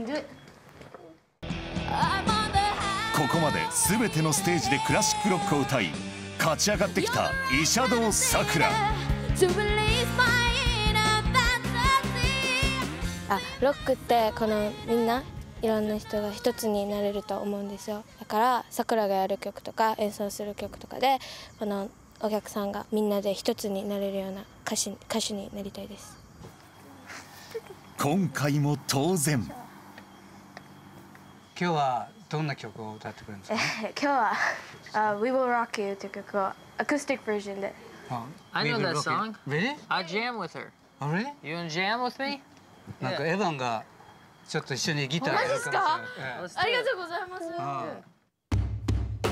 ここまで全てのステージでクラシックロックを歌い勝ち上がってきたイシャドウさくら。ロックってこのみんないろんな人が一つになれると思うんですよ。だからさくらがやる曲とか演奏する曲とかでこのお客さんがみんなで一つになれるような歌手になりたいです。今回も当然。今日はどんな曲を歌ってくれるんですか？今日は「We Will Rock You」という曲をアクスティックバージョンで。I know that song. Really? I jam with her. Oh really? You wanna jam with me? なんかエヴァンがちょっと一緒にギターやるかもしれない。マジですか？ありがとうございます。ありがとうございま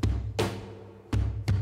す。すごい。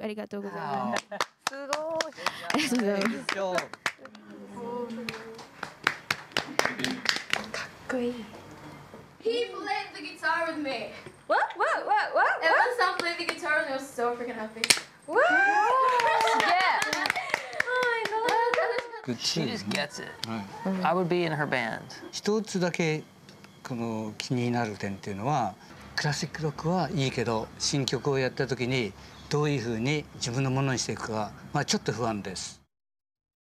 ありがとうございます。かっこいい。He played the guitar with me. What? What? What? What? Evan-san played the guitar and I was so freaking happy. Woo! Yeah. Oh my god. She just gets it. I would be in her band. 一つだけこの気になる点っていうのは、クラシックロックはいいけど新曲をやった時に。どういうふうに自分のものにしていくか、まあちょっと不安です。